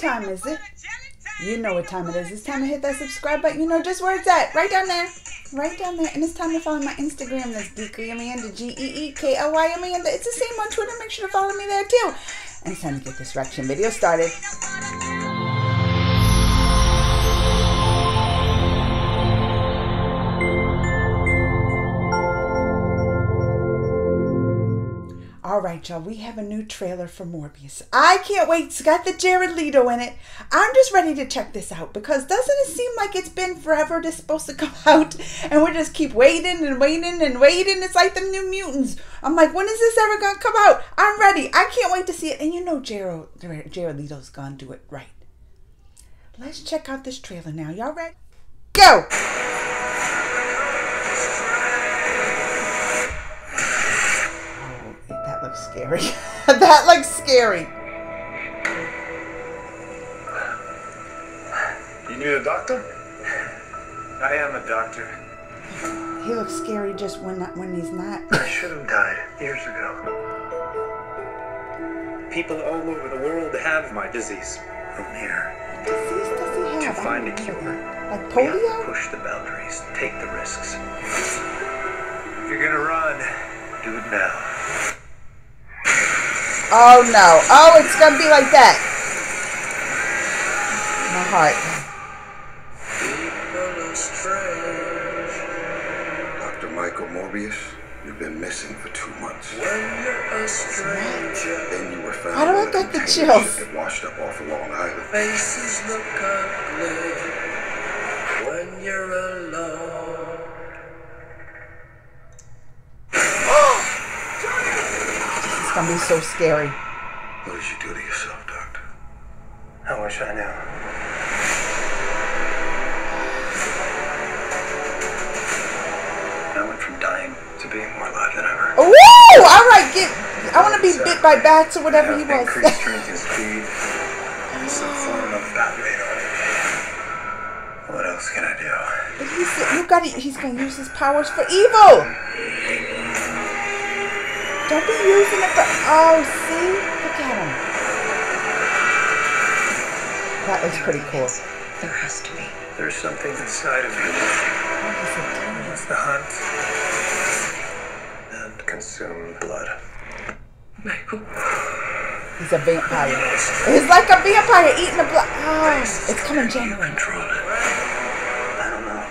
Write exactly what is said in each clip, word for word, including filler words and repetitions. time is it? You know what time it is. It's time to hit that subscribe button. You know just where it's at. Right down there. Right down there. And it's time to follow my Instagram. That's Geekly Amanda. G E E K L Y Amanda. It's the same on Twitter. Make sure to follow me there too. And it's time to get this reaction video started. All right, y'all, we have a new trailer for Morbius. I can't wait. It's got the Jared Leto in it. I'm just ready to check this out because doesn't it seem like it's been forever it's supposed to come out and we just keep waiting and waiting and waiting. It's like the New Mutants. I'm like, when is this ever going to come out? I'm ready. I can't wait to see it. And you know Jared, Jared Leto's going to do it right. Let's check out this trailer now. Y'all ready? Go! Scary. That looks scary. You need a doctor? I am a doctor. He looks scary just when not, when he's not. I should have died years ago. People all over the world have my disease. From here. What disease does he have? To find a cure. Like polio? We have to push the boundaries, take the risks. If you're gonna run, do it now. Oh no. Oh, it's gonna be like that. My heart. Doctor Michael Morbius, you've been missing for two months. When you're a stranger, then you were found. How do I get the chills? That washed up off of Long Island. Faces look ugly when you're alone. It's gonna be so scary. What did you do to yourself, Doctor? I wish I knew. I went from dying to being more alive than ever. Woo! All right, get. I want to be bit by bats or whatever he was. Increased drinking speed. Some form of bat radar. What else can I do? He's, you got. He's gonna use his powers for evil. Don't be using it for... Oh, see? Look at him. That looks pretty cool. There has to be. There's something inside of you. What is it? It's the hunt. And consume blood. Michael. He's a vampire. He's like a vampire eating the blood. Oh, it's coming January. Control it. I don't know.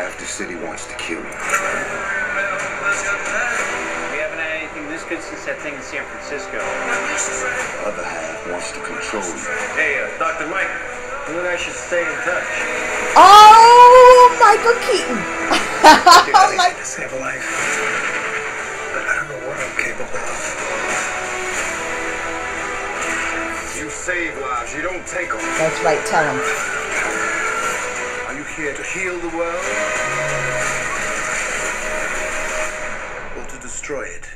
Half the city wants to kill you. Since that thing in San Francisco. The other half wants to control you. Hey, uh, Doctor Mike, you and I should stay in touch. Oh, Michael Keaton. Dude, I need to save a life, but I don't know what I'm capable of. You save lives, you don't take them. That's right, tell him. Are you here to heal the world? Or to destroy it?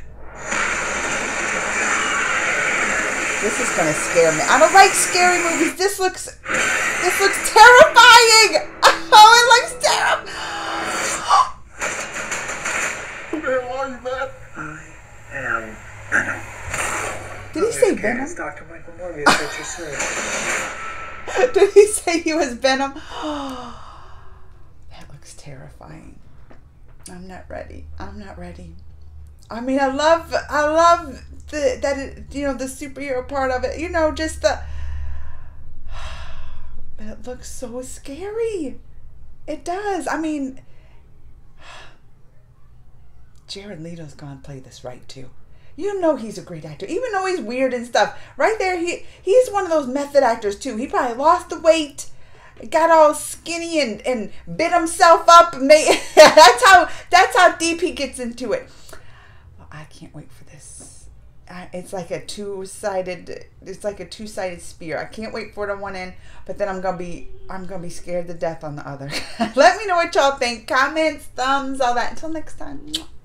This is gonna scare me. I don't like scary movies. This looks, this looks terrifying. Oh, it looks terrible. Where are you, man? I am Venom. Did he say Venom? It's Doctor Michael Morbius at your service. Did he say he was Venom? That looks terrifying. I'm not ready. I'm not ready. I mean, I love, I love the that it, you know, the superhero part of it. You know, just the. But it looks so scary. It does. I mean, Jared Leto's gonna play this right too. You know, he's a great actor, even though he's weird and stuff. Right there, he he's one of those method actors too. He probably lost the weight, got all skinny and and bit himself up. That's how that's how deep he gets into it. I can't wait for this. I, it's like a two-sided. It's like a two-sided spear. I can't wait for it on one end, but then I'm gonna be. I'm gonna be scared to death on the other. Let me know what y'all think. Comments, thumbs, all that. Until next time.